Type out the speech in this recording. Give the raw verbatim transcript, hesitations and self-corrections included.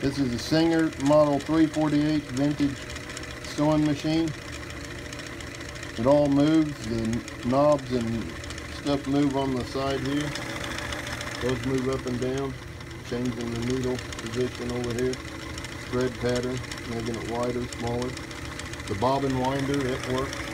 This is a Singer Model three forty-eight vintage sewing machine. It all moves. The knobs and stuff move on the side here. Those move up and down, changing the needle position over here. Thread pattern, making it wider, smaller. The bobbin winder, it works.